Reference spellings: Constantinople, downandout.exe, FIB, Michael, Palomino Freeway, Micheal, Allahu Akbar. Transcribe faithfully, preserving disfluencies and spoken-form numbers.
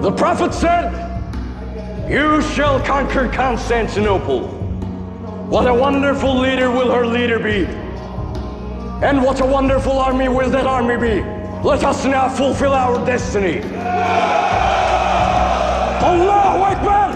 The Prophet said, "You shall conquer Constantinople." What a wonderful leader will her leader be, and what a wonderful army will that army be. Let us now fulfill our destiny. Allahu Akbar!